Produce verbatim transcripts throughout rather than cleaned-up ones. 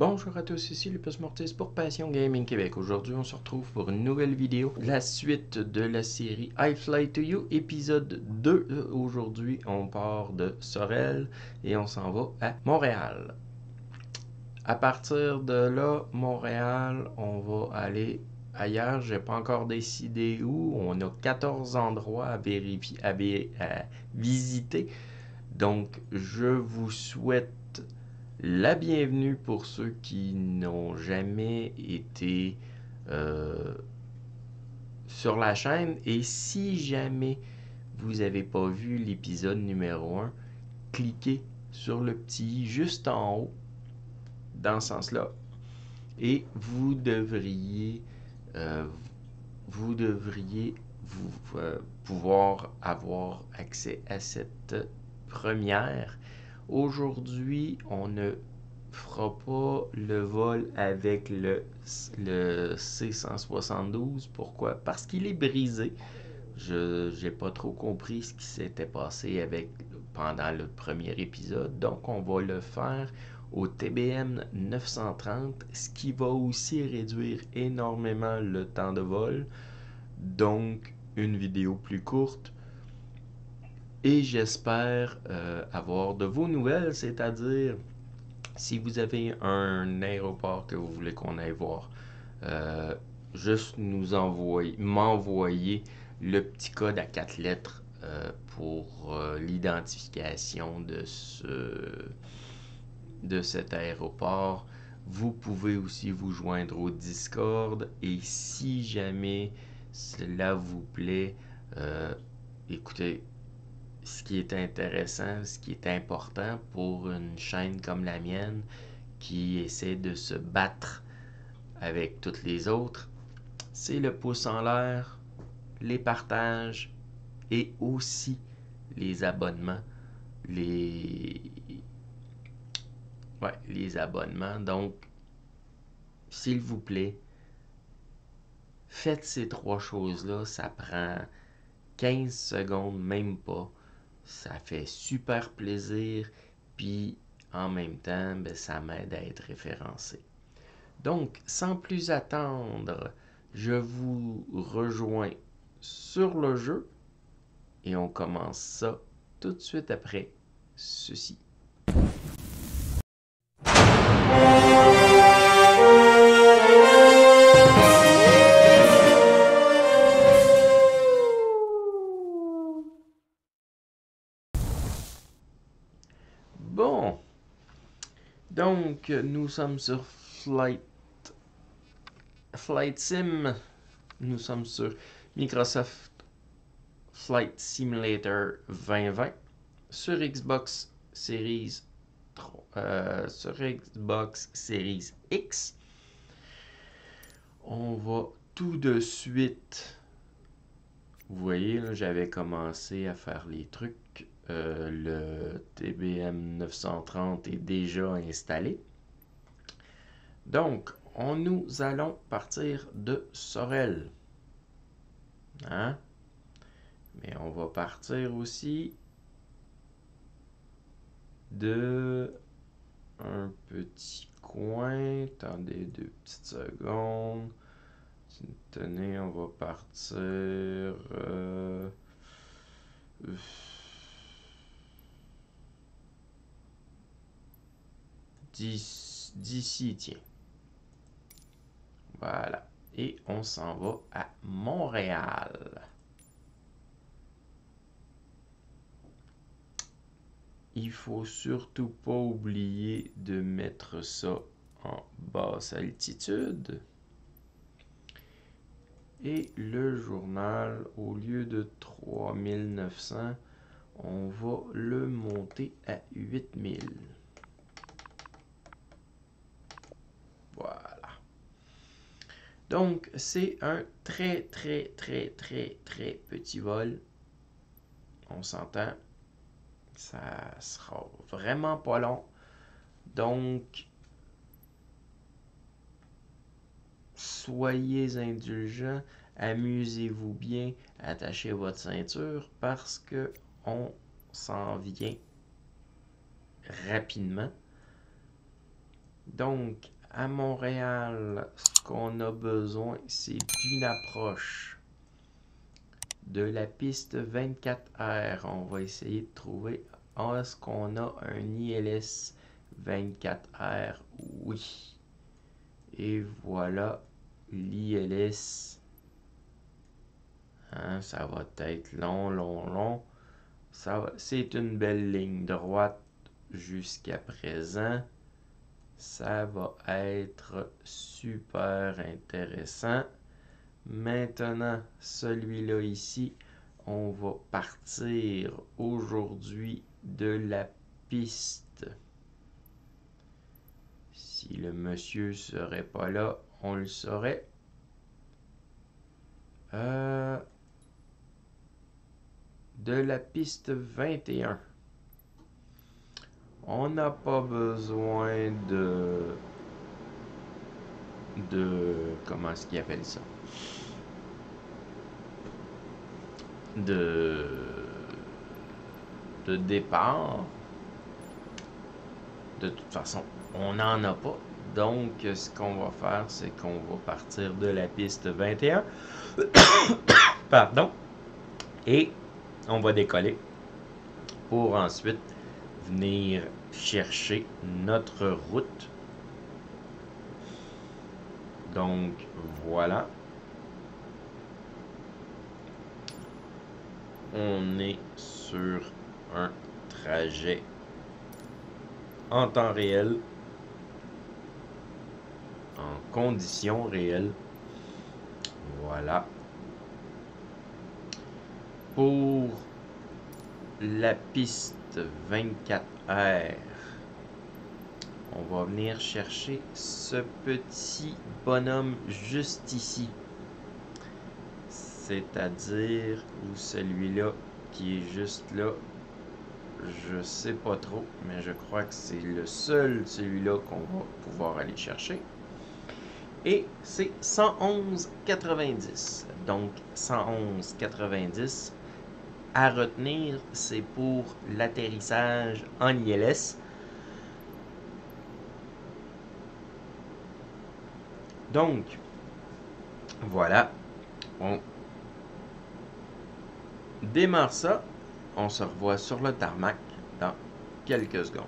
Bonjour à tous, ici Lupus Mortis pour Passion Gaming Québec. Aujourd'hui, on se retrouve pour une nouvelle vidéo, la suite de la série I Fly to You, épisode deux. Aujourd'hui, on part de Sorel et on s'en va à Montréal. À partir de là, Montréal, on va aller ailleurs. J'ai pas encore décidé où. On a quatorze endroits à, vérifier, à, à visiter. Donc, je vous souhaite la bienvenue pour ceux qui n'ont jamais été euh, sur la chaîne. Et si jamais vous n'avez pas vu l'épisode numéro un, cliquez sur le petit juste en haut, dans ce sens-là, et vous devriez, euh, vous devriez vous, euh, pouvoir avoir accès à cette première. Aujourd'hui, on ne fera pas le vol avec le, le C cent soixante-douze. Pourquoi? Parce qu'il est brisé. Je n'ai pas trop compris ce qui s'était passé avec, pendant le premier épisode. Donc, on va le faire au T B M neuf cent trente, ce qui va aussi réduire énormément le temps de vol. Donc, une vidéo plus courte. Et j'espère euh, avoir de vos nouvelles, c'est-à-dire si vous avez un aéroport que vous voulez qu'on aille voir, euh, juste nous envoyer, m'envoyer le petit code à quatre lettres euh, pour euh, l'identification de, ce, de cet aéroport. Vous pouvez aussi vous joindre au Discord et si jamais cela vous plaît, euh, écoutez, ce qui est intéressant, ce qui est important pour une chaîne comme la mienne qui essaie de se battre avec toutes les autres, c'est le pouce en l'air, les partages et aussi les abonnements. Les, ouais, les abonnements. Donc, s'il vous plaît, faites ces trois choses-là. Ça prend quinze secondes, même pas. Ça fait super plaisir, puis en même temps, ben, ça m'aide à être référencé. Donc, sans plus attendre, je vous rejoins sur le jeu et on commence ça tout de suite après ceci. Bon, donc nous sommes sur Flight, Flight Sim, nous sommes sur Microsoft Flight Simulator vingt vingt, sur Xbox Series, euh, sur Xbox Series X. On va tout de suite, vous voyez là, j'avais commencé à faire les trucs. Euh, le T B M neuf cent trente est déjà installé. Donc, on, nous allons partir de Sorel. Hein? Mais on va partir aussi de un petit coin. Attendez deux petites secondes. Tenez, on va partir... Euh... d'ici, tiens. Voilà. Et on s'en va à Montréal. Il faut surtout pas oublier de mettre ça en basse altitude. Et le journal, au lieu de trois mille neuf cents, on va le monter à huit mille. Voilà. Donc, c'est un très, très, très, très, très petit vol. On s'entend. Ça sera vraiment pas long. Donc, soyez indulgents. Amusez-vous bien. Attachez votre ceinture parce que on s'en vient rapidement. Donc, à Montréal, ce qu'on a besoin, c'est d'une approche de la piste vingt-quatre R. On va essayer de trouver, est-ce qu'on a un I L S vingt-quatre R? Oui. Et voilà l'I L S. Hein, ça va être long, long, long. C'est une belle ligne droite jusqu'à présent. Ça va être super intéressant. Maintenant, celui-là ici, on va partir aujourd'hui de la piste. Si le monsieur serait pas là, on le saurait. Euh... De la piste vingt et un. On n'a pas besoin de... de... comment est-ce qu'ils appellent ça? De... de départ. De toute façon, on n'en a pas. Donc, ce qu'on va faire, c'est qu'on va partir de la piste vingt et un. Pardon. Et... on va décoller pour ensuite venir chercher notre route. Donc, voilà. On est sur un trajet en temps réel, en conditions réelles. Voilà. Pour la piste vingt-quatre R, on va venir chercher ce petit bonhomme juste ici, c'est-à-dire ou celui-là qui est juste là, je sais pas trop, mais je crois que c'est le seul, celui-là qu'on va pouvoir aller chercher. Et c'est cent onze quatre-vingt-dix. Donc cent onze quatre-vingt-dix. À retenir, c'est pour l'atterrissage en I L S. Donc, voilà, on démarre ça. On se revoit sur le tarmac dans quelques secondes.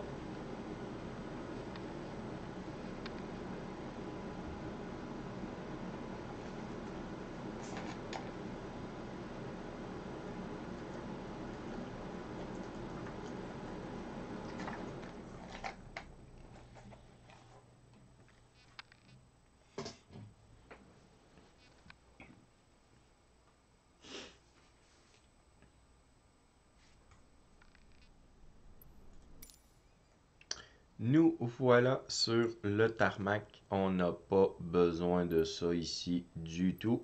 Nous voilà sur le tarmac. On n'a pas besoin de ça ici du tout.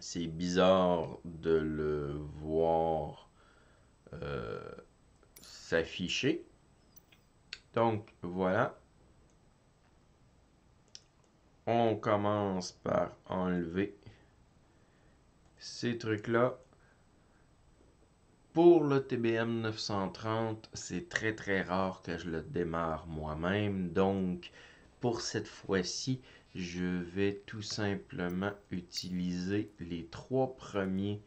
C'est bizarre de le voir euh, s'afficher. Donc voilà. On commence par enlever ces trucs-là. Pour le T B M neuf cent trente, c'est très très rare que je le démarre moi-même. Donc, pour cette fois-ci, je vais tout simplement utiliser les trois premiers,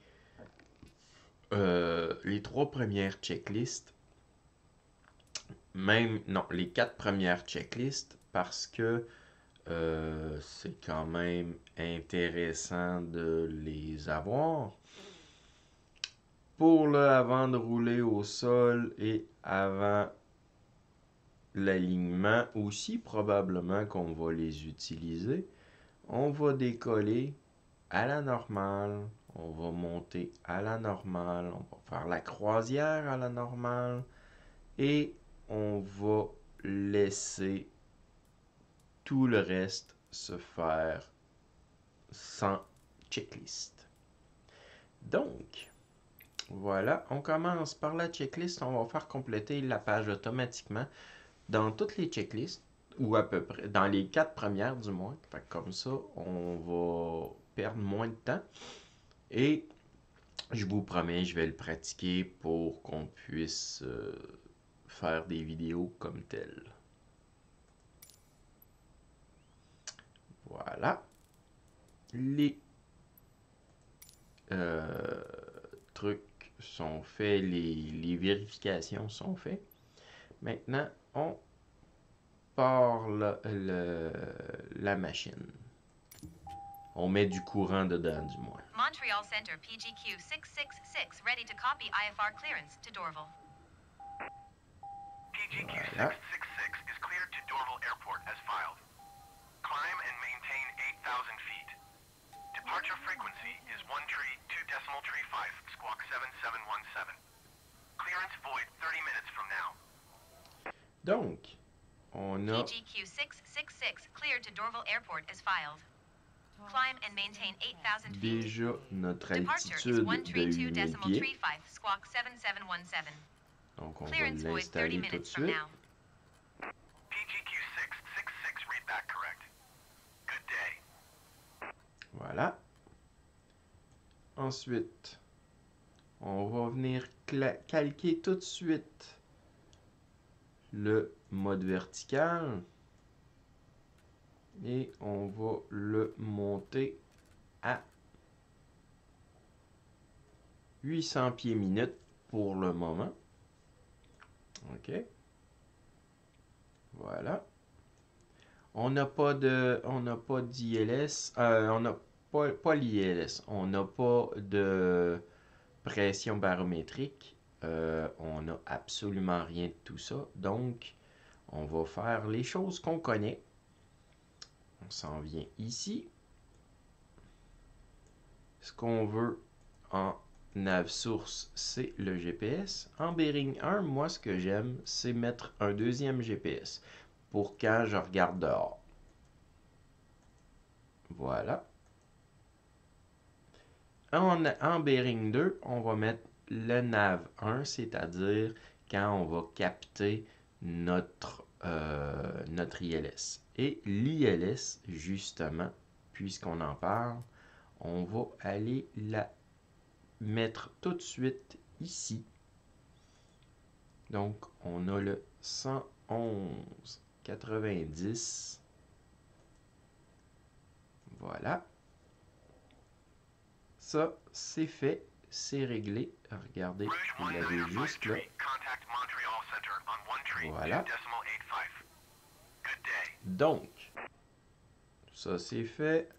euh, les trois premières checklists. Même, non, les quatre premières checklists parce que euh, c'est quand même intéressant de les avoir. Pour le avant de rouler au sol et avant l'alignement, aussi probablement qu'on va les utiliser, on va décoller à la normale, on va monter à la normale, on va faire la croisière à la normale et on va laisser tout le reste se faire sans checklist. Donc, voilà, on commence par la checklist. On va faire compléter la page automatiquement dans toutes les checklists, ou à peu près, dans les quatre premières du moins. Fait que comme ça, on va perdre moins de temps. Et je vous promets, je vais le pratiquer pour qu'on puisse euh, faire des vidéos comme telles. Voilà. Les euh, trucs sont faits, les, les vérifications sont faites. Maintenant, on part le, le, la machine. On met du courant dedans, du moins. Montreal Center, P G Q six six six, ready to copy I F R clearance to Dorval. P G Q voilà. six six six is cleared to Dorval Airport as filed. Climb and maintain eight thousand feet. Departure frequency is one three two decimal three five, squawk seven seven one seven. Clearance void thirty minutes from now. Donc, on a... P G Q six six six cleared to Dorval Airport as filed. Climb and maintain eight thousand feet. Déjà notre altitude de huit mille pieds. Squawk seven seven one seven. Donc on va l'installer tout de suite. P G Q six six six read back correct. Good day. Voilà. Ensuite, on va venir calquer tout de suite le mode vertical. Et on va le monter à huit cents pieds minute pour le moment. OK. Voilà. On n'a pas de, on n'a pas d'I L S. Euh, on n'a pas, pas l'I L S. On n'a pas de pression barométrique. Euh, on n'a absolument rien de tout ça. Donc, on va faire les choses qu'on connaît. On s'en vient ici. Ce qu'on veut en nav source, c'est le G P S. En bearing un, moi, ce que j'aime, c'est mettre un deuxième G P S pour quand je regarde dehors. Voilà. En, en bearing deux, on va mettre le nav un, c'est-à-dire quand on va capter notre, euh, notre I L S. Et l'I L S, justement, puisqu'on en parle, on va aller la mettre tout de suite ici. Donc, on a le cent onze quatre-vingt-dix. Voilà. Ça, c'est fait, c'est réglé. Regardez, vous l'avez juste là. Voilà. Donc, ça c'est fait,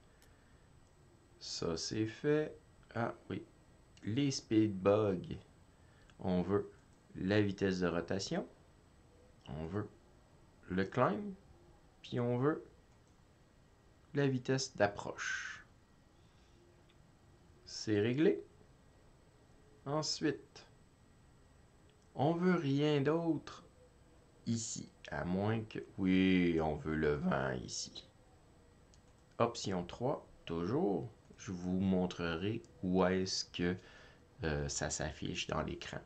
ça c'est fait, ah oui, les speed bugs, on veut la vitesse de rotation, on veut le climb, puis on veut la vitesse d'approche. C'est réglé. Ensuite, on veut rien d'autre ici. À moins que... Oui, on veut le vent ici. Option trois, toujours. Je vous montrerai où est-ce que euh, ça s'affiche dans l'écran.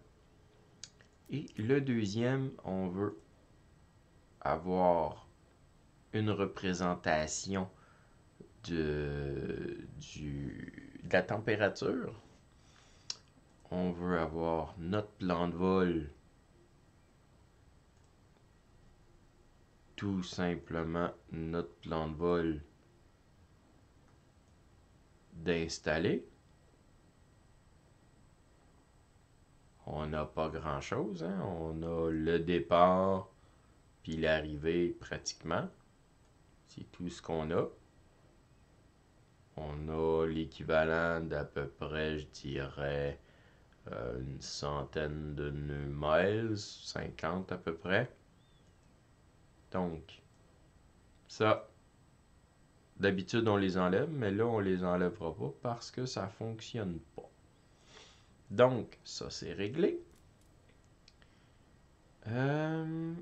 Et le deuxième, on veut avoir une représentation de, du, de la température. On veut avoir notre plan de vol tout simplement notre plan de vol d'installer. On n'a pas grand-chose, hein? On a le départ puis l'arrivée pratiquement. C'est tout ce qu'on a. On a l'équivalent d'à peu près, je dirais, euh, une centaine de miles, cinquante à peu près. Donc, ça, d'habitude, on les enlève, mais là, on les enlèvera pas parce que ça fonctionne pas. Donc, ça, c'est réglé. Euh,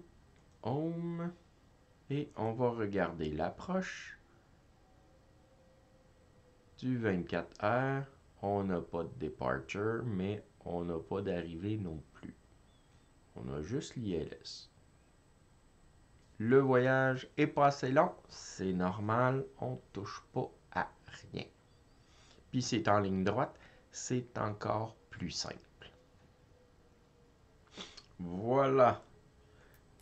home. Et on va regarder l'approche du vingt-quatre heures. On n'a pas de departure, mais on n'a pas d'arrivée non plus. On a juste l'I L S. Le voyage est passé long, c'est normal, on ne touche pas à rien. Puis c'est en ligne droite, c'est encore plus simple. Voilà,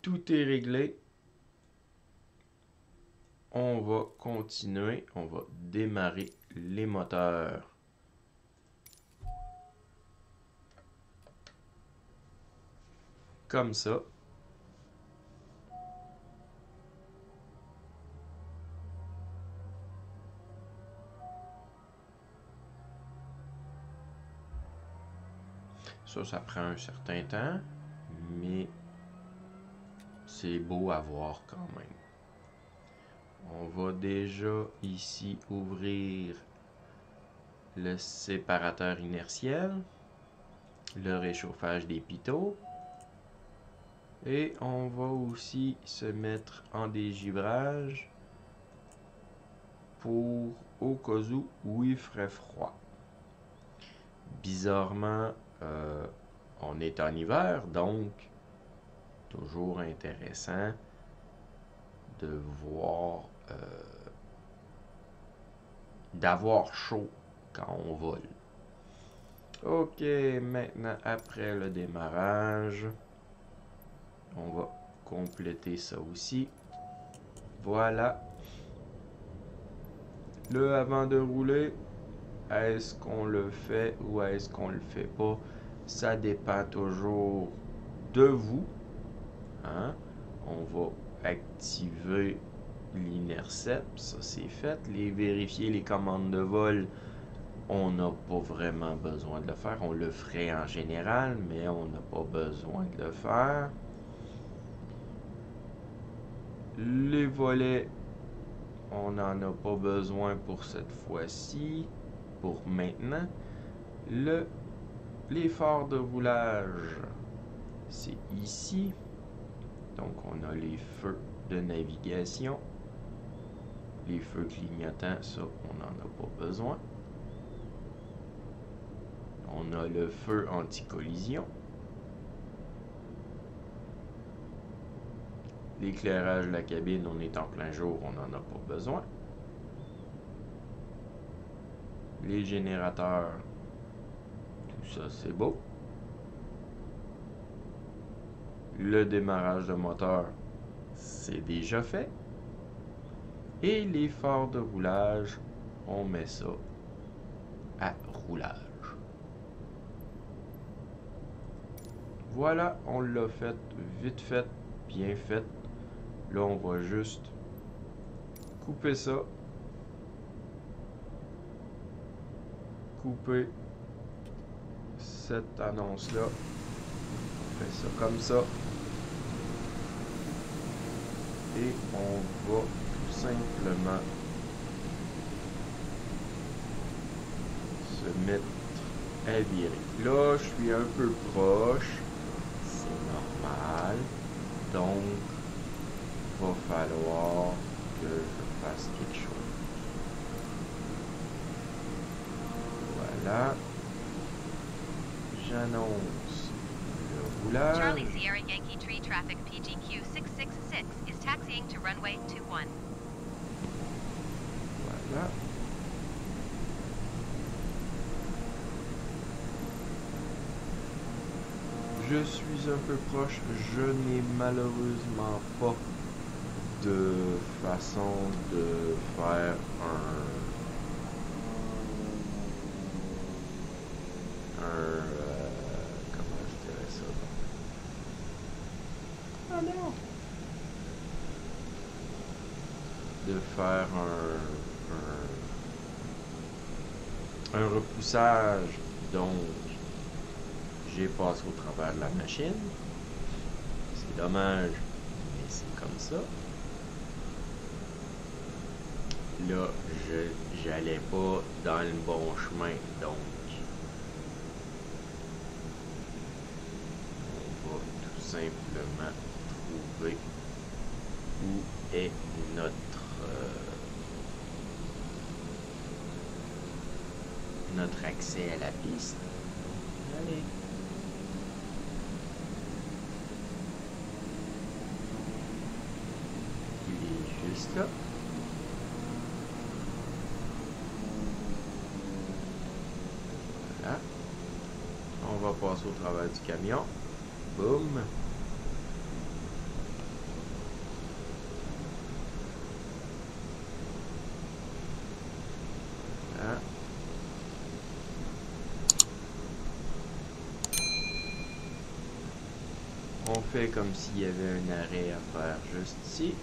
tout est réglé. on va continuer, on va démarrer les moteurs. Comme ça. Ça, ça prend un certain temps, mais c'est beau à voir quand même. On va déjà ici ouvrir le séparateur inertiel, le réchauffage des pitots. Et on va aussi se mettre en dégivrage pour au cas où, où il ferait froid. Bizarrement, euh, on est en hiver, donc toujours intéressant de voir, euh, d'avoir chaud quand on vole. Ok, maintenant après le démarrage... on va compléter ça aussi. Voilà. Le avant de rouler, est-ce qu'on le fait ou est-ce qu'on le fait pas? Ça dépend toujours de vous. Hein? On va activer l'inercept. Ça, c'est fait. Les vérifier les commandes de vol, on n'a pas vraiment besoin de le faire. On le ferait en général, mais on n'a pas besoin de le faire. Les volets, on n'en a pas besoin pour cette fois-ci, pour maintenant. Le, les phares de roulage, c'est ici. Donc, on a les feux de navigation. Les feux clignotants, ça, on n'en a pas besoin. On a le feu anti-collision. L'éclairage de la cabine, on est en plein jour, on n'en a pas besoin. Les générateurs, tout ça c'est beau. Le démarrage de moteur, c'est déjà fait. Et les phares de roulage, on met ça à roulage. Voilà, on l'a fait, vite fait, bien fait. Là, on va juste couper ça. Couper cette annonce-là. On fait ça comme ça. Et on va tout simplement se mettre à virer. Là, je suis un peu proche. C'est normal. Donc, va falloir que je fasse quelque chose. Voilà. J'annonce le roulage. Charlie Sierra Yankee Tree Traffic P G Q six six six is taxiing to runway two one. Voilà. Je suis un peu proche. Je n'ai malheureusement pas de façon de faire un... un... Euh, comment je dirais ça? Ah non! De faire un... un, un repoussage. Donc, j'ai passé au travers de la machine. C'est dommage, mais c'est comme ça. Là, je n'allais pas dans le bon chemin, donc on va tout simplement trouver où est notre euh, notre accès à la piste. Allez. Il est juste là. On va passer au travers du camion. Boum. fais comme s'il y avait un arrêt à faire juste ici.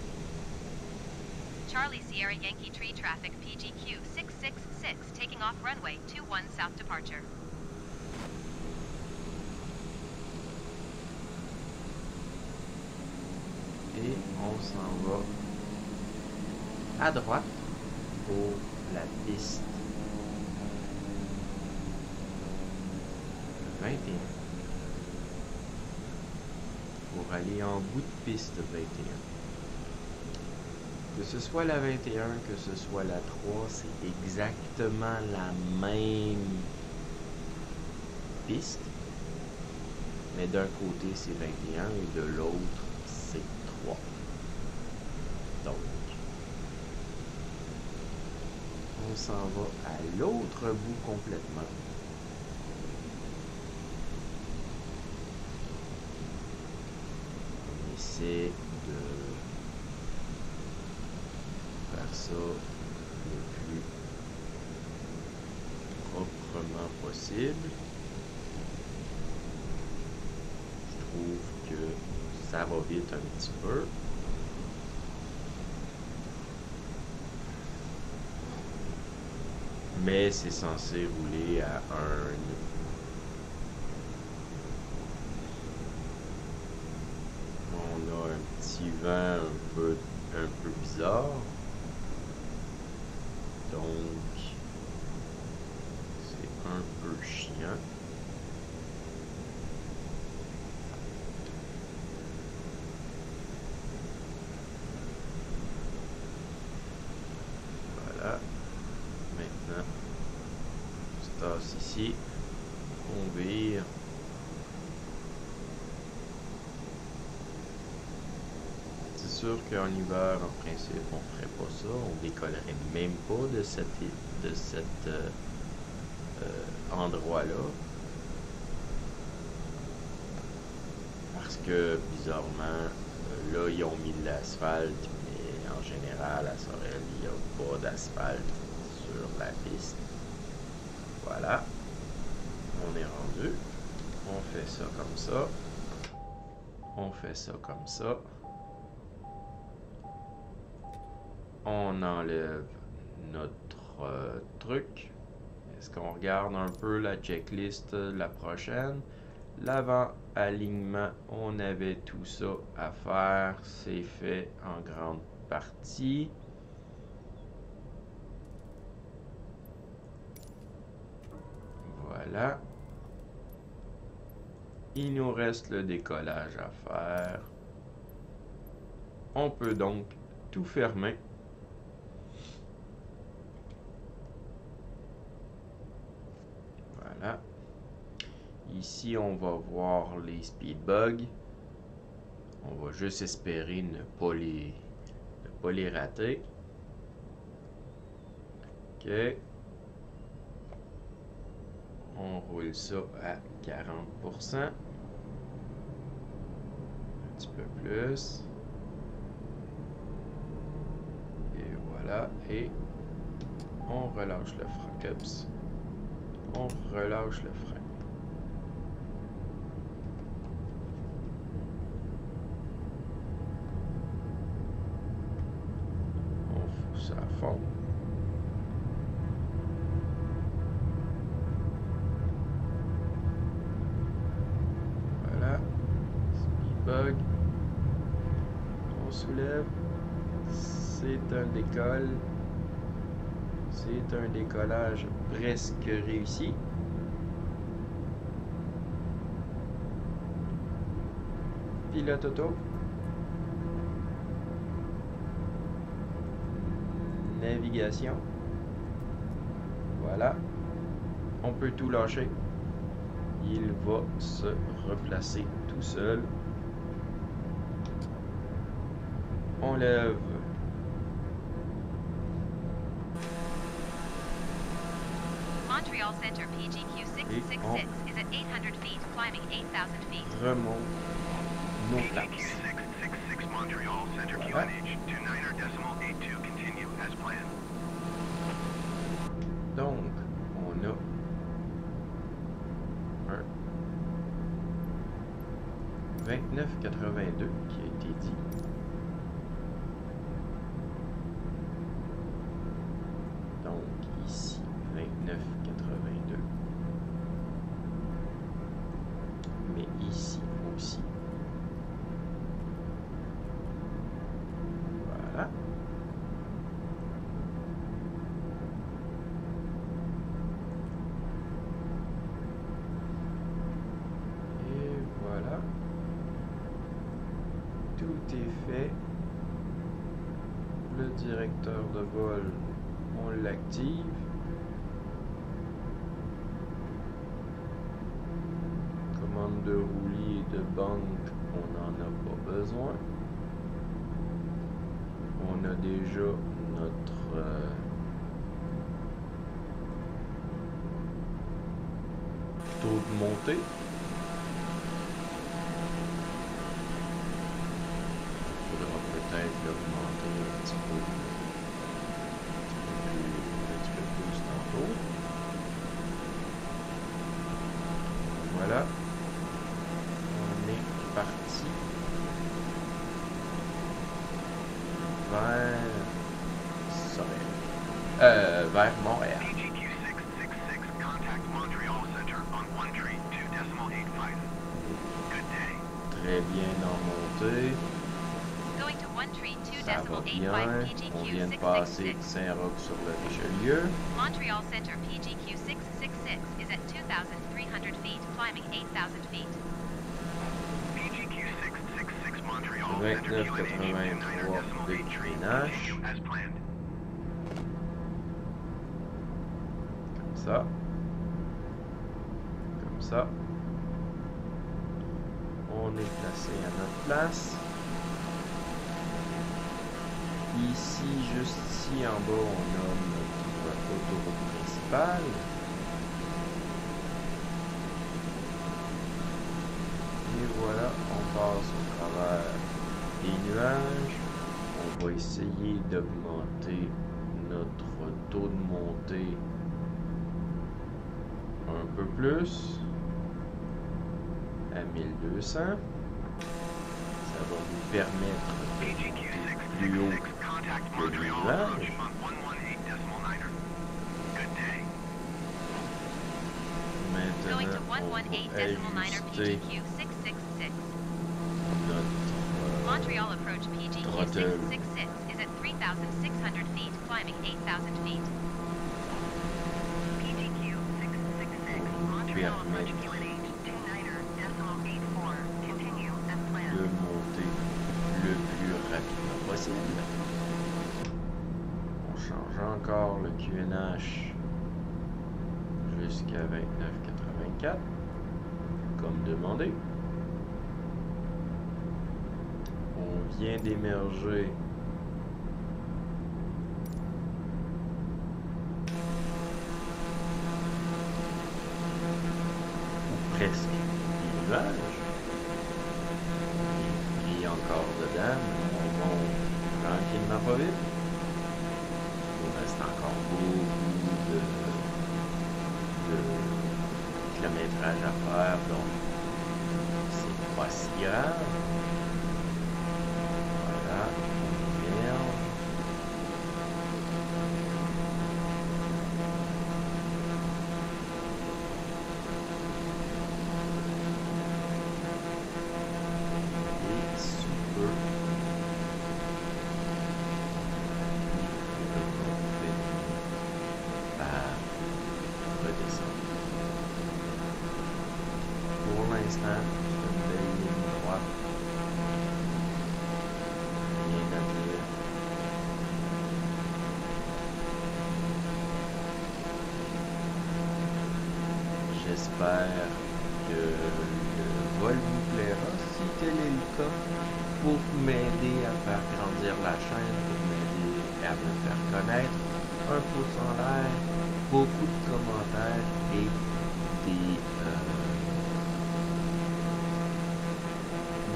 Charlie Sierra Yankee Tree Traffic P G Q six six six taking off runway two one south departure. Et on s'en va à droite pour la piste vingt et un. Pour aller en bout de piste vingt et un. Que ce soit la vingt et un, que ce soit la trois, c'est exactement la même piste. Mais d'un côté c'est vingt et un et de l'autre c'est trois. Donc, on s'en va à l'autre bout complètement. On essaie de ça le plus proprement possible. Je trouve que ça va vite un petit peu. Mais c'est censé rouler à un on a un petit vent un peu, un peu bizarre. Donc, c'est un peu chiant. Voilà. Maintenant, on passe ici. On vire. C'est sûr qu'en hiver, en principe, on ne ferait pas ça, on décollerait même pas de cet de cet, euh, euh, endroit-là. Parce que, bizarrement, là, ils ont mis de l'asphalte, mais en général, à Sorel, il n'y a pas d'asphalte sur la piste. Voilà. On est rendu. On fait ça comme ça. On fait ça comme ça. On enlève notre euh, truc. Est-ce qu'on regarde un peu la checklist de la prochaine? L'avant-alignement, on avait tout ça à faire. C'est fait en grande partie. Voilà. Il nous reste le décollage à faire. On peut donc tout fermer. Voilà. Ici, on va voir les speed bugs. On va juste espérer ne pas les, ne pas les rater. OK. On roule ça à quarante pour cent. Un petit peu plus. Et voilà. Et on relâche le frein. Oups. On relâche le frein. On fout ça à fond. Voilà. Speed bug. On soulève. C'est un décolle. C'est un décollage presque réussi. Pilote auto. Navigation. Voilà. On peut tout lâcher. Il va se replacer tout seul. On lève. Center P G Q six six six is at eight hundred feet, climbing eight thousand feet. Remonte nos flaps. six six six Montreal Center Q N H two niner decimal eight two continue as planned. Donc, on a un vingt-neuf quatre-vingt-deux qui a été dit. Donc ici, vingt-neuf quatre-vingt-deux. Mais ici aussi. Voilà. Fait. Le directeur de vol, on l'active. Commande de roulis et de banque, on n'en a pas besoin. On a déjà notre euh, taux de montée. Peut-être l'augmenter un petit peu, un petit peu plus tantôt. Voilà, on est parti vers Sorel, euh, vers Montréal. Très bien en montée. Ça va bien, on vient de passer de Saint-Roch sur le Richelieu. Montreal Center P G Q six cent soixante-six is at two thousand three hundred feet, climbing eight thousand feet. P G Q six cent soixante-six Montreal Center U N A as planned. Comme ça. Comme ça. On est placé à notre place. Ici, juste ici en bas, on a notre autoroute principale. Et voilà, on passe au travers des nuages. On va essayer d'augmenter notre taux de montée un peu plus à mille deux cents. Ça va nous permettre de monter plus haut. Montreal, approach one eighteen point nine er. Good day. Going to one eighteen point nine er P G Q six six six. Montreal approach P G Q six six six is at three thousand six hundred feet, climbing eight thousand feet. P G Q six six six Montreal approach Q N H one eighteen point eight four. Continue as planned. De monter le plus rapidement possible. Encore le Q N H jusqu'à vingt-neuf quatre-vingt-quatre comme demandé. On vient d'émerger ou presque du nuage et encore dedans, on monte tranquillement pas vite. Encore beaucoup de, de kilométrage à faire, donc c'est pas si grave. Voilà, on ferme. J'espère que le vol vous plaira. Si tel est le cas, pour m'aider à faire grandir la chaîne, pour m'aider à me faire connaître, un pouce en l'air, beaucoup de commentaires et des euh,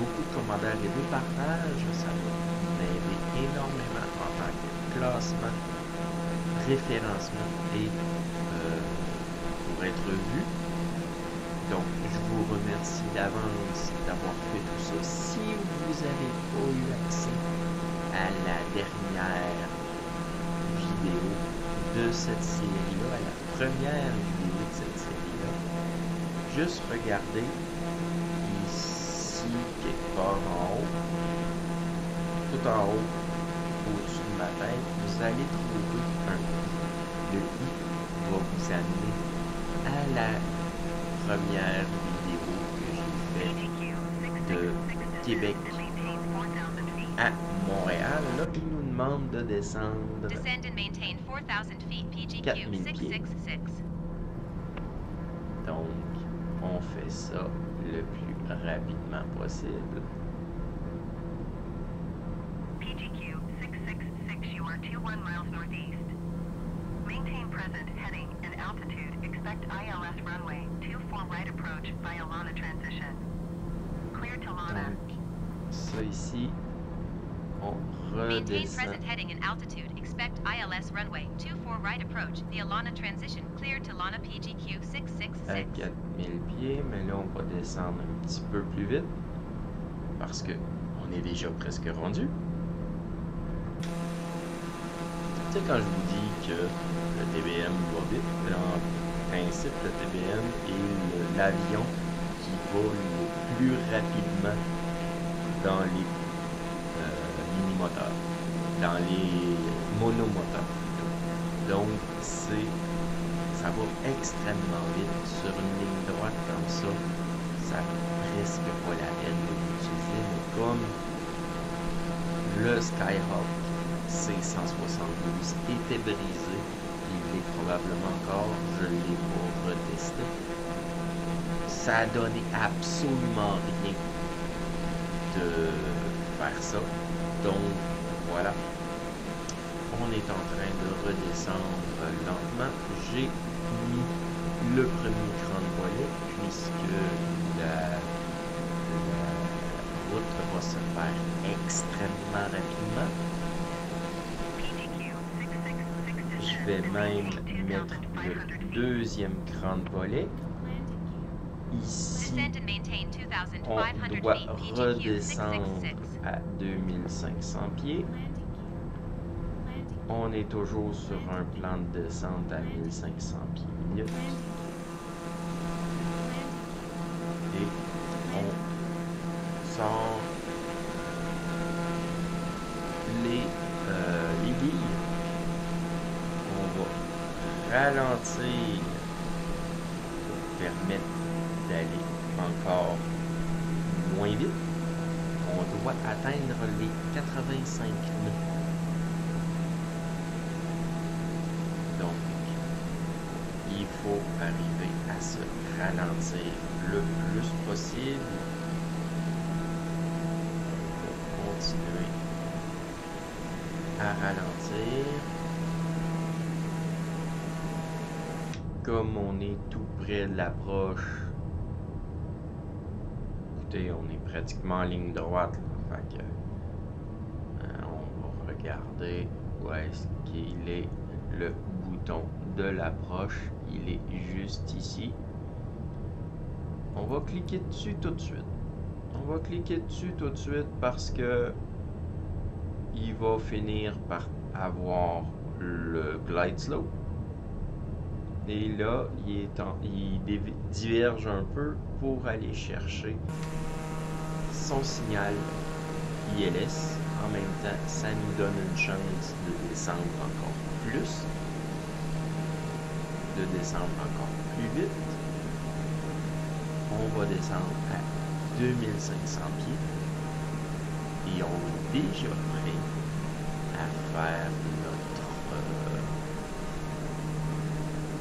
beaucoup de commentaires et des partages, ça va m'aider énormément en tant que classement, référencement et euh, pour être vu. Donc, je vous remercie d'avance d'avoir fait tout ça. Si vous n'avez pas eu accès à la dernière vidéo de cette série-là, à la première vidéo de cette série-là, juste regardez ici, quelque part en haut, tout en haut, au-dessus de ma tête, vous allez trouver un i. Le i va vous amener à la première vidéo que j'ai faite de Québec à Montréal. Là, il nous demande de descendre quatre mille pieds. Donc, on fait ça le plus rapidement possible. Ici, on redescend. À quatre mille pieds, mais là on va descendre un petit peu plus vite parce que on est déjà presque rendu. Tu sais, quand je vous dis que le T B M va vite, en principe le T B M est l'avion qui vole le plus rapidement dans les euh, mini-moteurs, dans les monomoteurs plutôt. Donc, c'est, ça va extrêmement vite. Sur une ligne droite comme ça, ça presque pas la peine de l'utiliser, mais comme le Skyhawk C cent soixante-douze était brisé, il est probablement encore, je l'ai pas retesté, ça a donné absolument rien de faire ça. Donc voilà, on est en train de redescendre lentement. J'ai mis le premier cran de volet puisque la, la route va se faire extrêmement rapidement. Je vais même mettre le deuxième cran de volet. Ici, on doit redescendre à deux mille cinq cents pieds. On est toujours sur un plan de descente à mille cinq cents pieds minute. Et on sort les euh, aiguilles. On va ralentir pour permettre d'aller encore moins vite. On doit atteindre les quatre-vingt-cinq nœuds. Donc, il faut arriver à se ralentir le plus possible pour continuer à ralentir. Comme on est tout près de l'approche, on est pratiquement en ligne droite, là. Fait que, hein, on va regarder où est-ce qu'il est le bouton de l'approche. Il est juste ici. On va cliquer dessus tout de suite. On va cliquer dessus tout de suite parce que il va finir par avoir le glide slope. Et là, il, est en, il diverge un peu pour aller chercher son signal I L S. En même temps, ça nous donne une chance de descendre encore plus, de descendre encore plus vite. On va descendre à deux mille cinq cents pieds et on est déjà prêt à faire notre...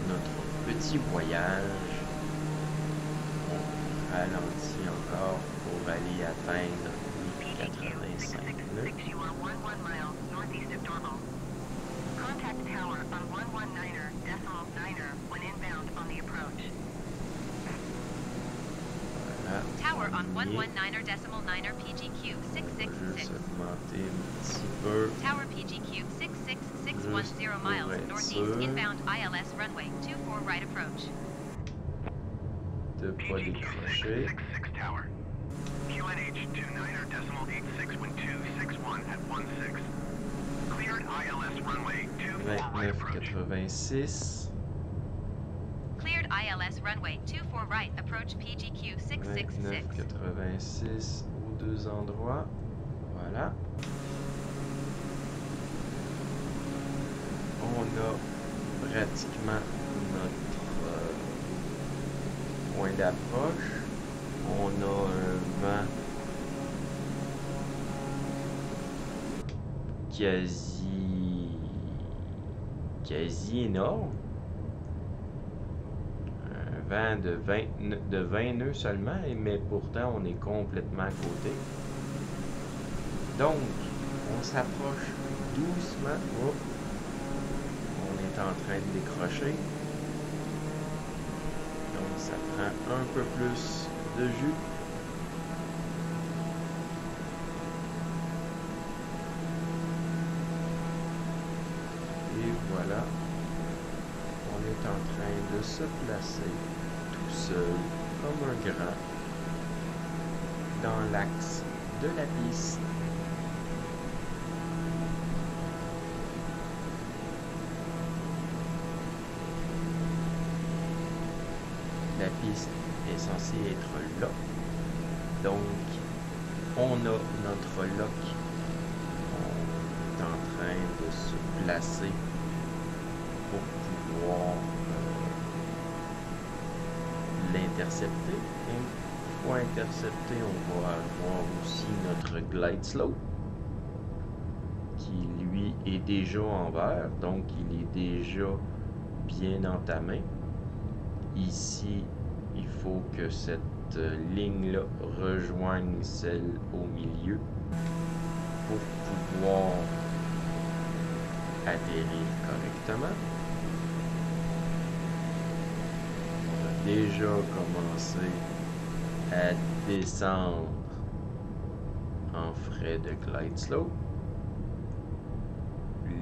Euh, petit voyage. On ralentit encore pour aller atteindre quatre-vingt-cinq nœuds. Tower P G Q six six six one zero miles northeast inbound I L S runway two four right approach. de pas décrocher. vingt-neuf quatre-vingt-six. Cleared I L S runway vingt-quatre right, approach P G Q six cent soixante-seize. vingt-neuf quatre-vingt-six aux deux endroits. Voilà. On a pratiquement notre euh, point d'approche. On a un vent quasi quasi énorme. Un vent de vingt, de vingt nœuds seulement, mais pourtant on est complètement à côté. Donc, on s'approche doucement. Oh. On est en train de décrocher. Donc, ça prend un peu plus de jus. Et voilà. On est en train de se placer tout seul, comme un grand, dans l'axe de la piste. La piste est censée être là. Donc, on a notre lock. On est en train de se placer pour pouvoir euh, l'intercepter. Et une fois intercepté, on va avoir aussi notre glide slope qui, lui, est déjà en vert. Donc, il est déjà bien entamé. Ici, il faut que cette ligne-là rejoigne celle au milieu pour pouvoir atterrir correctement. On a déjà commencé à descendre en frais de glide slope.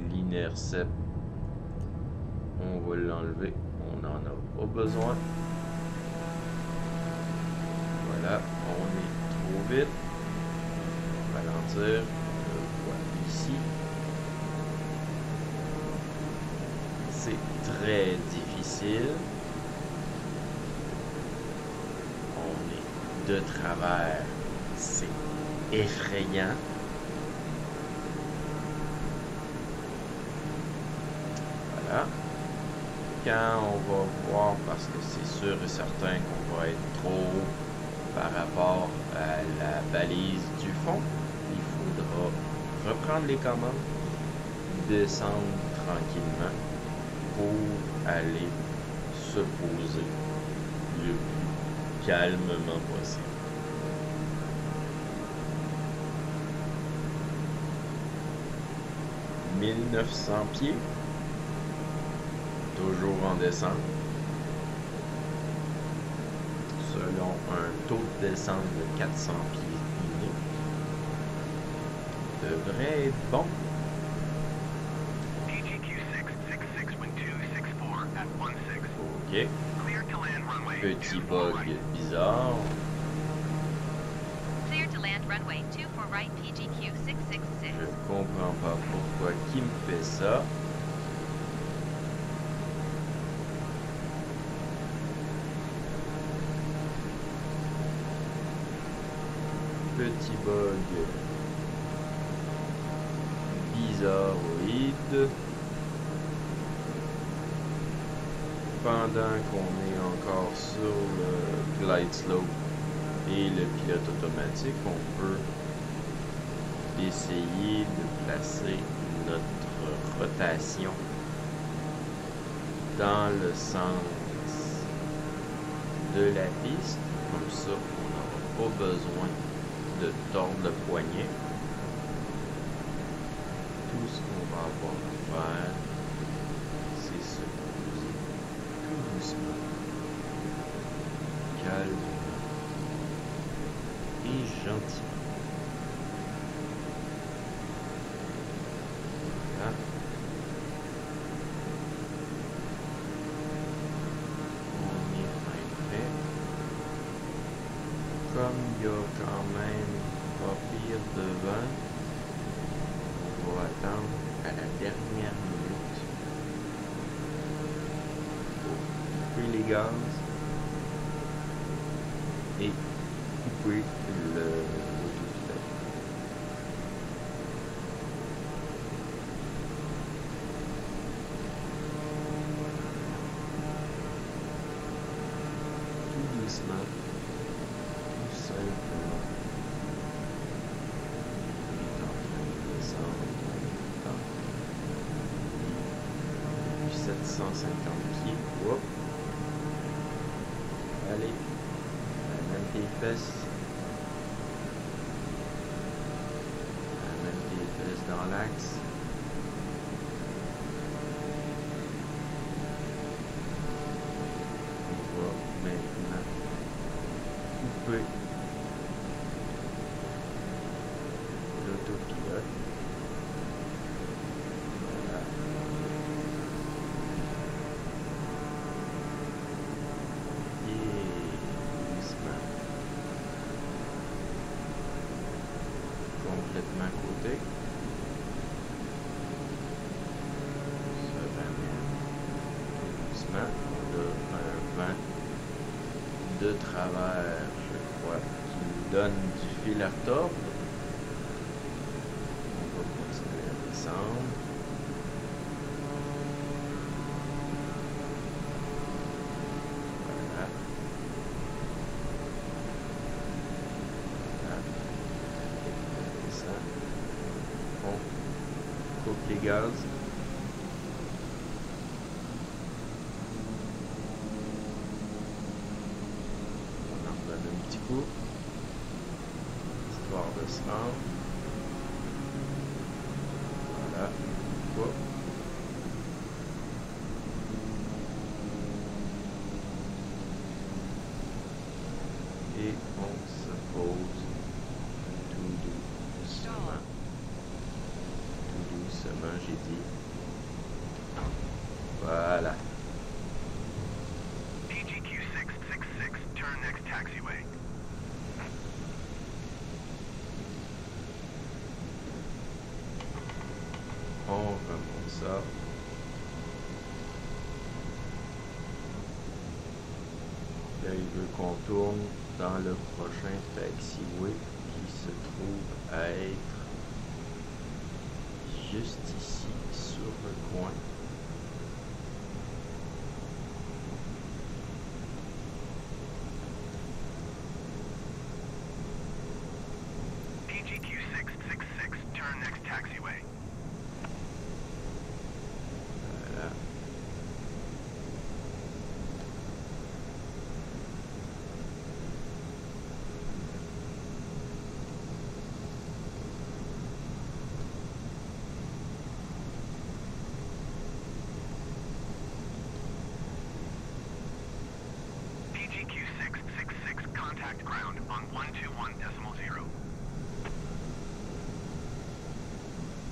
L'inercept, on va l'enlever. On n'en a pas besoin. Voilà, on est trop vite. Ralentir, on le voit ici. C'est très difficile. On est de travers. C'est effrayant. Voilà. Quand on va voir, parce que c'est sûr et certain qu'on va être trop haut par rapport à la balise du fond, il faudra reprendre les commandes, descendre tranquillement pour aller se poser le plus calmement possible. mille neuf cents pieds. Toujours en descente, selon un taux de descente de quatre cents pieds minutes, devrait être bon. Ok. Petit bug bizarre. Je comprends pas pourquoi qui me fait ça. Petit bug bizarroïde. Pendant qu'on est encore sur le glide slope et le pilote automatique, on peut essayer de placer notre rotation dans le sens de la piste. Comme ça, on n'aura pas besoin de tordre le poignet. Tout ce qu'on va avoir à faire, c'est se poser tout doucement, calme et gentiment. Voilà. On est prêt. kit de vol. On va attendre à la dernière minute. Couper les gaz et couper le tout doucement. cent cinquante pieds. Oups. Allez, amène tes fesses. Amène tes fesses dans l'axe. On va maintenant couper l'autopilote. Complètement à côté. Ça ramène doucement. On a un vent de travers, je crois, qui nous donne du fil à retordre. On va continuer à descendre. Les gaz. On en donne un petit coup. Histoire de se rendre. Voilà. Hop. Et on se pose tout doucement. Doucement, j'ai dit. Voilà. D G Q six six six, turn next taxiway. On remonte ça. Là, il veut qu'on tourne dans le prochain taxiway qui se trouve à être juste ici, sur le coin. D G Q six six six, turn next taxiway. Voilà.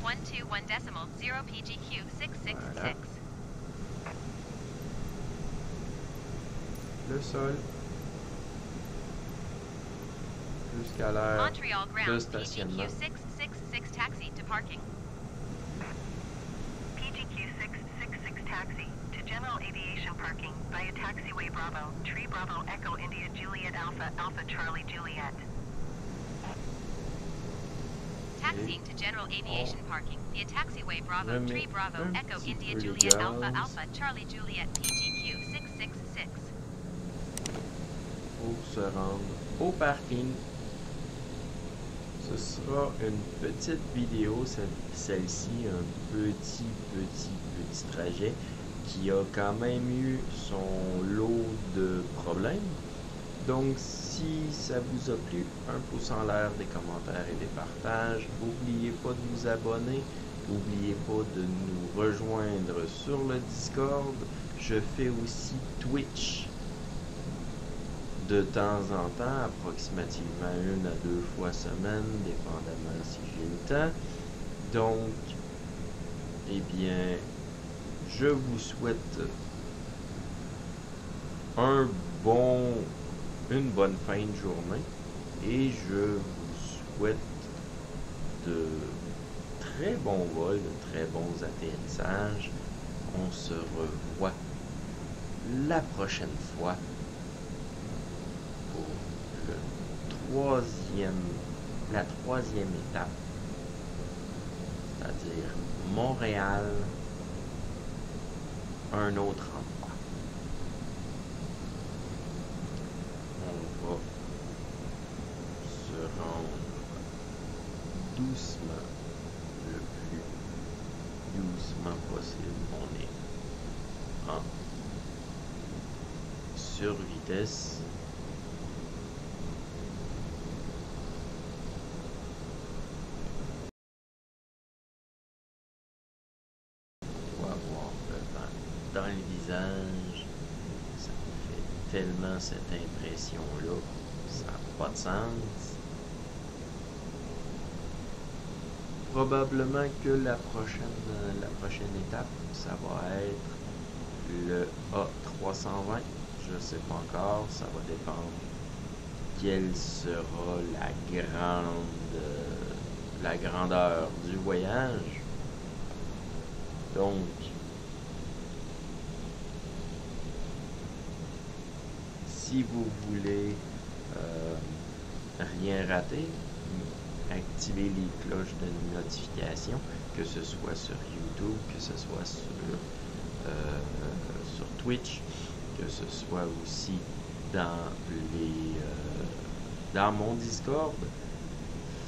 one two one decimal zero P G Q six six six. Voilà. Le sol jusqu'à l'air de stationnement. P G Q six six six taxi to parking. P G Q six six six taxi to general aviation parking via taxiway Bravo Tree Bravo Echo India Juliet Alpha Alpha Charlie Juliet. Taxiing to general aviation parking via taxiway Bravo Tree Bravo Echo India Juliet Alpha Alpha Charlie Juliet P G Q six six six. Pour se rendre au parking, ce sera une petite vidéo, celle-ci, un petit, petit, petit trajet qui a quand même eu son lot de problèmes. Donc, si ça vous a plu, un pouce en l'air, des commentaires et des partages. N'oubliez pas de vous abonner. N'oubliez pas de nous rejoindre sur le Discord. Je fais aussi Twitch de temps en temps, approximativement une à deux fois semaine, dépendamment si j'ai le temps. Donc, eh bien, je vous souhaite un bon... une bonne fin de journée et je vous souhaite de très bons vols, de très bons atterrissages. On se revoit la prochaine fois pour le troisième, la troisième étape, c'est-à-dire Montréal, un autre endroit. On va se rendre doucement, le plus doucement possible. On est en survitesse. Tellement cette impression-là, ça n'a pas de sens. Probablement que la prochaine, la prochaine étape, ça va être le A trois cent vingt. Je ne sais pas encore, ça va dépendre quelle sera la grande, la grandeur du voyage. Donc, si vous voulez euh, rien rater, activez les cloches de notification, que ce soit sur YouTube, que ce soit sur, euh, sur Twitch, que ce soit aussi dans les euh, dans mon Discord.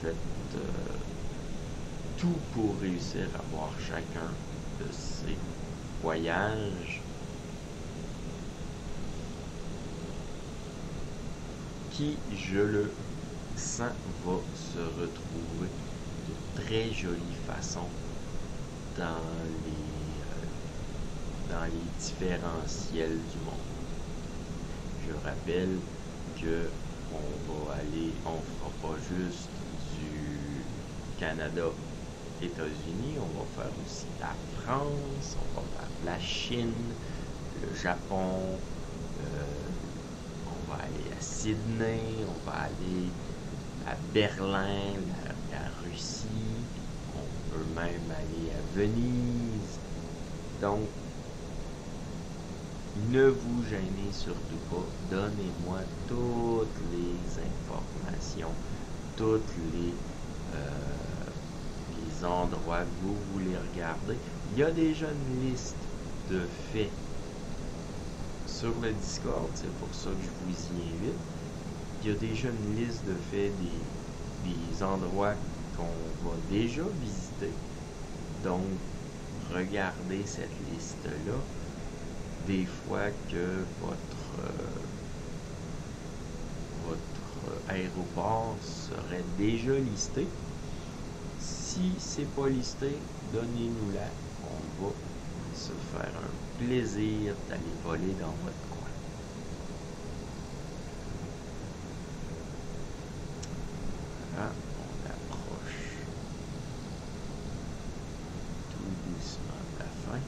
Faites euh, tout pour réussir à voir chacun de ces voyages, qui, je le sens, va se retrouver de très jolie façon dans les, euh, dans les différents ciels du monde. Je rappelle que on va aller, on fera pas juste du Canada, États-Unis, on va faire aussi la France, on va faire la Chine, le Japon, euh, on va aller à Sydney, on va aller à Berlin, à la Russie, on peut même aller à Venise. Donc, ne vous gênez surtout pas, donnez-moi toutes les informations, toutes les, euh, les endroits que vous voulez regarder. Il y a déjà une liste de faits sur le Discord, c'est pour ça que je vous y invite. Il y a déjà une liste de faits des, des endroits qu'on va déjà visiter. Donc, regardez cette liste-là. Des fois que votre, euh, votre aéroport serait déjà listé. Si c'est pas listé, donnez-nous-la. On va se faire un plaisir d'aller voler dans votre coin. Voilà, on approche tout doucement de la fin. Voilà.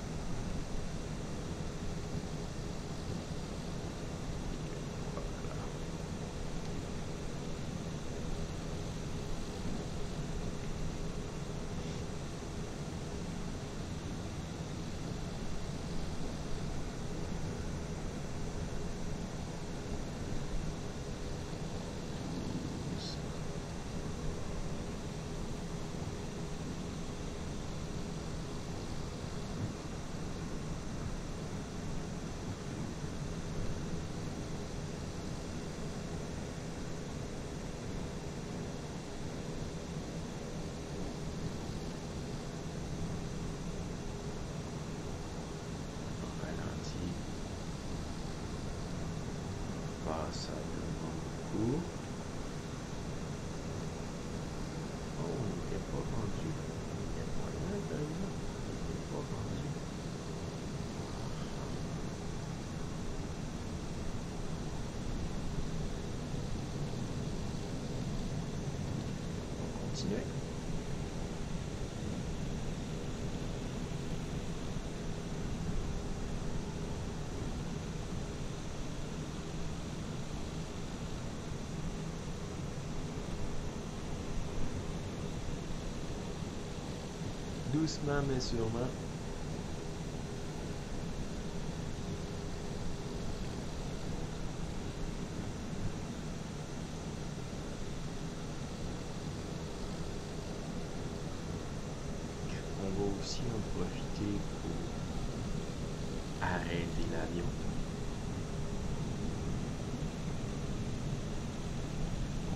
doucement mais sûrement. On va aussi en profiter pour arrêter l'avion.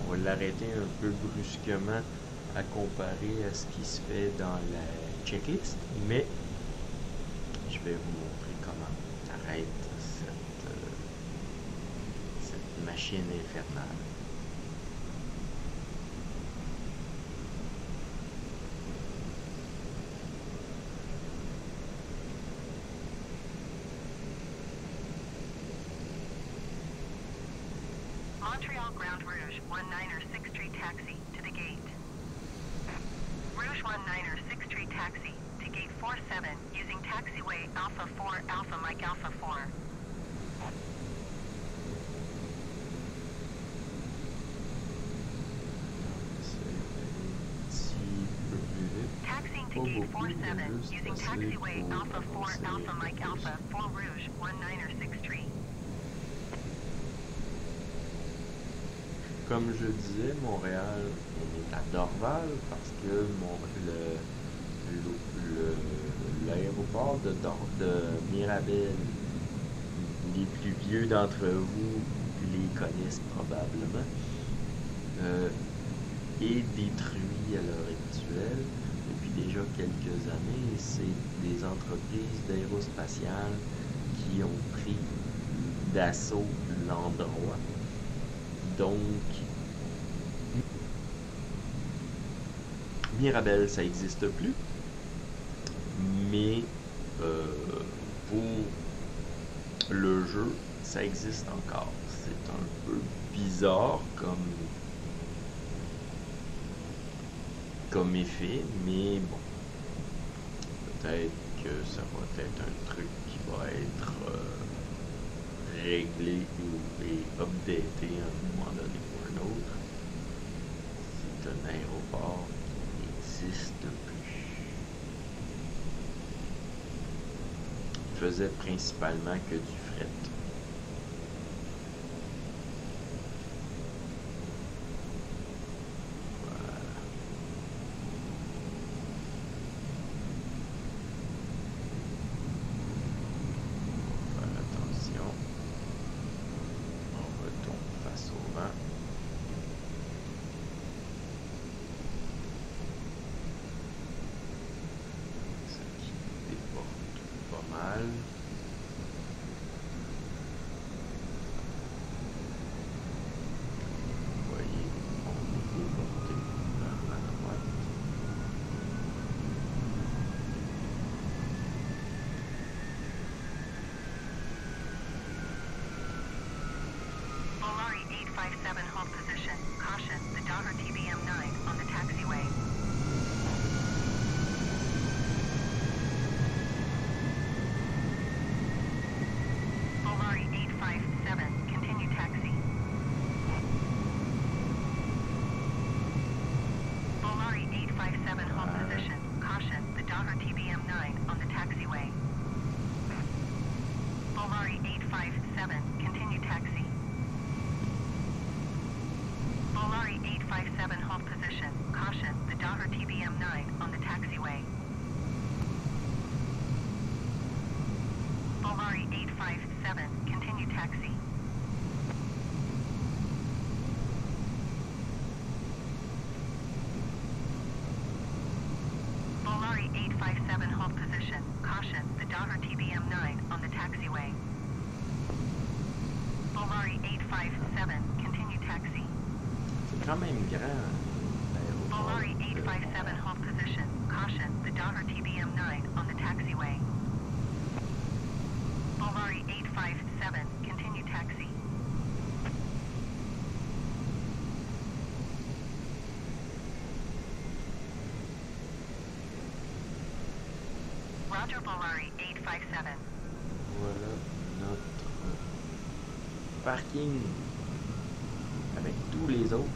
On va l'arrêter un peu brusquement à comparer à ce qui se fait dans la checklist, mais je vais vous montrer comment on arrête cette, euh, cette machine infernale. Montreal Ground Rouge, one niner six three taxi to the gate. Rouge one niner six three taxi to gate four seven using taxiway Alpha four Alpha Mike Alpha four. Taxiing to gate four seven using taxiway Alpha four Alpha Mike Alpha four Rouge one niner six three. Comme je disais, Montréal, on est à Dorval parce que mon, le, l'aéroport de, de Mirabel, les plus vieux d'entre vous les connaissent probablement, euh, est détruit à l'heure actuelle depuis déjà quelques années. C'est des entreprises d'aérospatiales qui ont pris d'assaut l'endroit. Donc, Mirabel, ça n'existe plus, mais euh, pour le jeu, ça existe encore. C'est un peu bizarre comme, comme effet, mais bon, peut-être que ça va être un truc qui va être... Euh, réglé ou et updaté à un moment donné ou un autre. C'est un aéroport qui n'existe plus. Il faisait principalement que du fret. eight five seven hold position. Caution, the Dogger T B M nine on the taxiway. Solari eight five seven, continue taxi. Solari eight five seven hold position. Caution, the Dogger T B M nine on the taxiway. Solari eight five seven, continue taxi. Solari eight five seven hold position. Caution, the Dogger T B M nine on the taxiway. Solari eight five seven, continue taxi. Solari eight five seven hold position. Caution, the Dogger T B M nine on the taxiway. Solari eight five seven, continue taxi. Quand même grand. Solari eight five seven hold position. Caution, the Dogger T B M nine on the taxiway. Solari eight five seven, continue taxi. Roger, Solari eight five seven. Voilà notre parking avec tous les autres.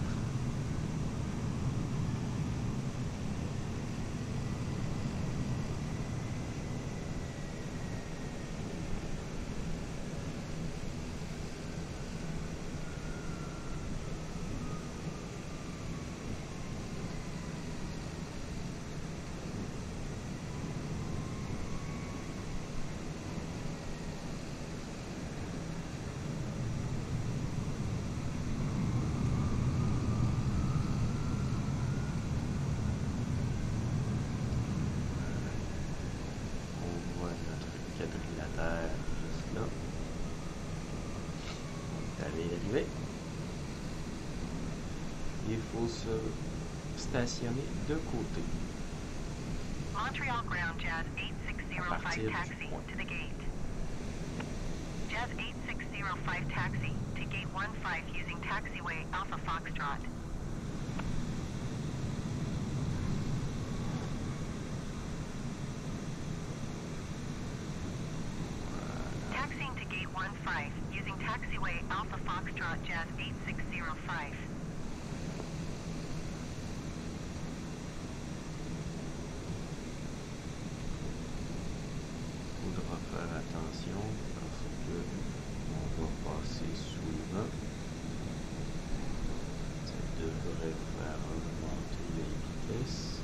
faire juste là. Ça vient d'arriver. Il faut se stationner de côté. Montreal ground Jazz eight six zero five taxi to the gate. Jazz eight six zero five taxi to gate one five using taxiway Alpha Foxtrot. Taxiing to gate one five using taxiway Alpha Foxtrot Jazz eight six zero five. Attention parce que on va passer sous le vent. Ça devrait faire augmenter les vitesses.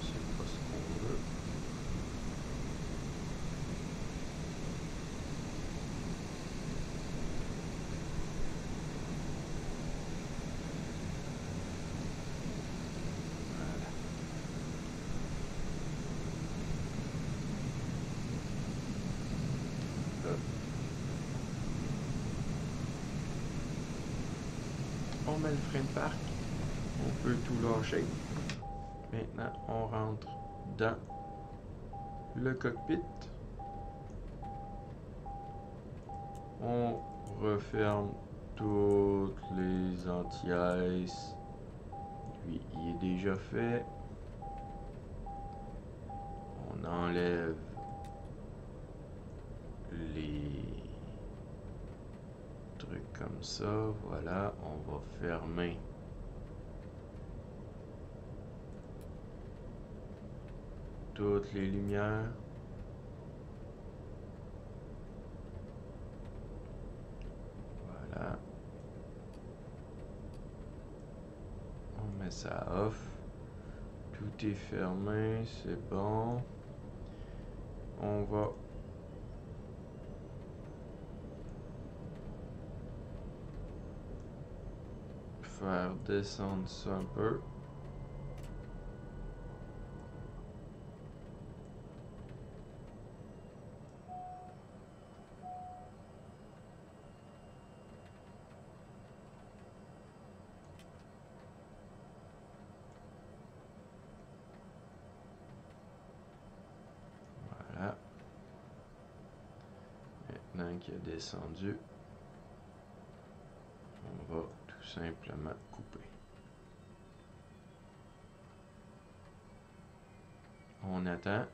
C'est pas ce qu'on veut. On met le frein de parc, on peut tout lâcher. Maintenant, on rentre dans le cockpit. On referme toutes les anti-ice. Lui, il est déjà fait. On enlève les truc comme ça, voilà, on va fermer toutes les lumières. Voilà. On met ça off. Tout est fermé, c'est bon. On va faire descendre ça un peu. Voilà. Maintenant qu'il est descendu, on va simplement couper. On attend.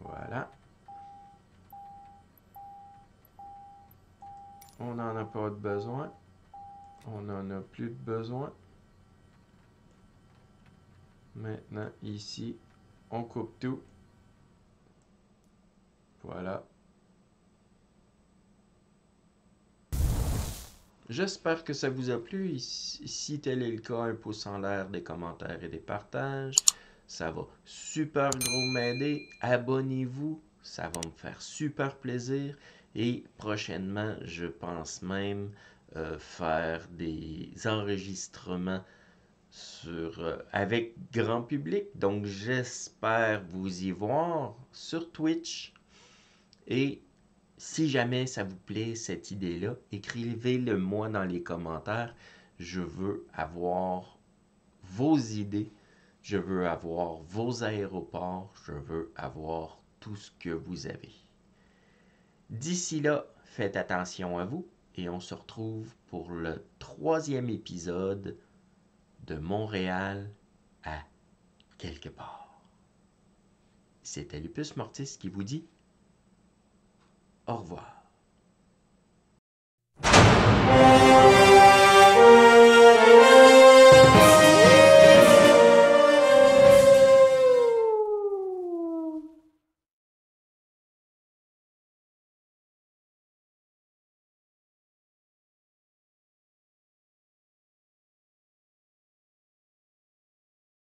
Voilà. On n'en a pas de besoin. On n'en a plus de besoin. Maintenant, ici, on coupe tout. Voilà. J'espère que ça vous a plu. Si tel est le cas, un pouce en l'air, des commentaires et des partages. Ça va super gros m'aider. Abonnez-vous. Ça va me faire super plaisir. Et prochainement, je pense même euh, faire des enregistrements sur, euh, avec grand public. Donc, j'espère vous y voir sur Twitch. Et si jamais ça vous plaît cette idée-là, écrivez-le moi dans les commentaires. Je veux avoir vos idées, je veux avoir vos aéroports, je veux avoir tout ce que vous avez. D'ici là, faites attention à vous et on se retrouve pour le troisième épisode de Montréal à quelque part. C'était Lupus Mortis qui vous dit au revoir.